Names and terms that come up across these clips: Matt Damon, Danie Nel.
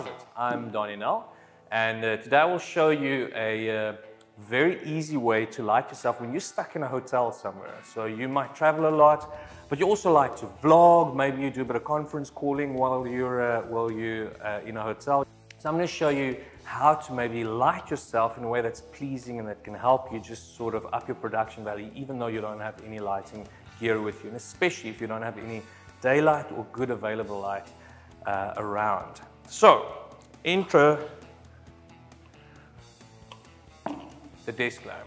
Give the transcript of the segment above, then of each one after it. How's it? I'm Danie Nel, and today I will show you a very easy way to light yourself when you're stuck in a hotel somewhere. So you might travel a lot, but you also like to vlog. Maybe you do a bit of conference calling while you're in a hotel. So I'm going to show you how to maybe light yourself in a way that's pleasing and that can help you just sort of up your production value, even though you don't have any lighting gear with you, and especially if you don't have any daylight or good available light around. So, enter the desk lamp.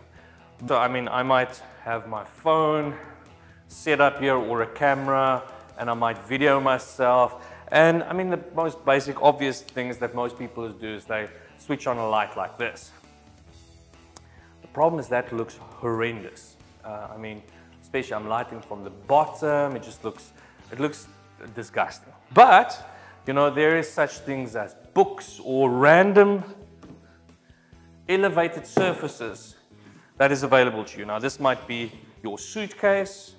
So, I mean, I might have my phone set up here or a camera, and I might video myself. And I mean, the most basic, obvious things that most people do is they switch on a light like this. The problem is that looks horrendous. I mean, especially I'm lighting from the bottom. It just looks disgusting. But, you know, there is such things as books or random elevated surfaces that is available to you. Now, this might be your suitcase,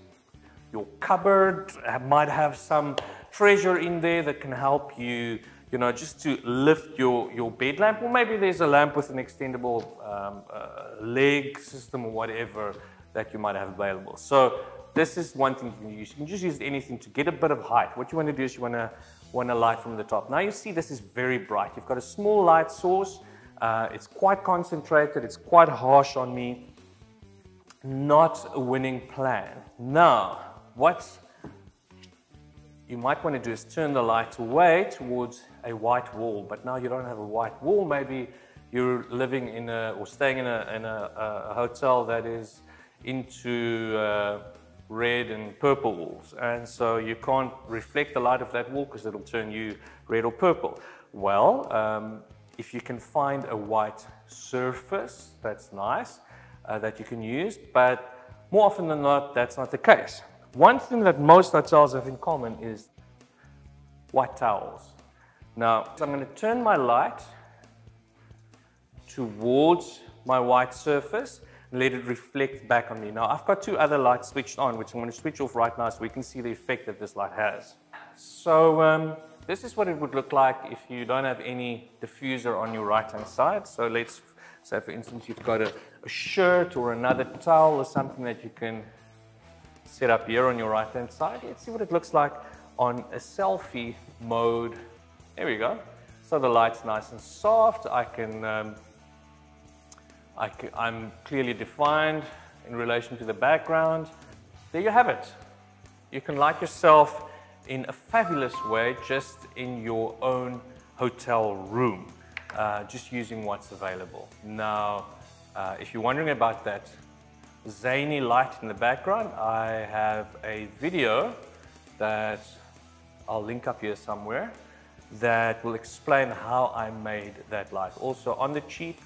your cupboard, might have some treasure in there that can help you, you know, just to lift your bed lamp, or maybe there's a lamp with an extendable leg system or whatever that you might have available. So this is one thing you can use. You can just use anything to get a bit of height. What you want to do is you want to light from the top. Now you see this is very bright. You've got a small light source. It's quite concentrated. It's quite harsh on me. Not a winning plan. Now, what's you might want to do is turn the light away towards a white wall, but now you don't have a white wall. Maybe you're living in a hotel that is into red and purple walls, and so you can't reflect the light of that wall because it'll turn you red or purple. Well, if you can find a white surface, that's nice, that you can use, but more often than not, that's not the case. One thing that most hotels have in common is white towels. Now, I'm going to turn my light towards my white surface and let it reflect back on me. Now, I've got two other lights switched on, which I'm going to switch off right now so we can see the effect that this light has. So, this is what it would look like if you don't have any diffuser on your right-hand side. So, let's say, for instance, you've got a shirt or another towel or something that you can set up here on your right hand side. Let's see what it looks like on a selfie mode. There we go. So the light's nice and soft. I'm clearly defined in relation to the background. There you have it. You can light yourself in a fabulous way just in your own hotel room, just using what's available. Now, if you're wondering about that zany light in the background, I have a video that I'll link up here somewhere that will explain how I made that light. Also on the cheap,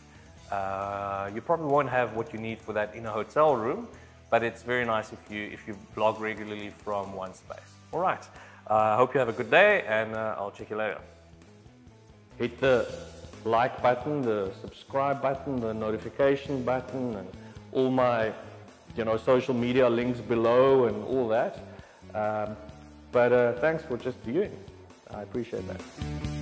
you probably won't have what you need for that in a hotel room, but it's very nice if you vlog regularly from one space. All right, I hope you have a good day, and I'll check you later. Hit the like button, the subscribe button, the notification button, and all my, you know, social media links below and all that. But thanks for just viewing. I appreciate that.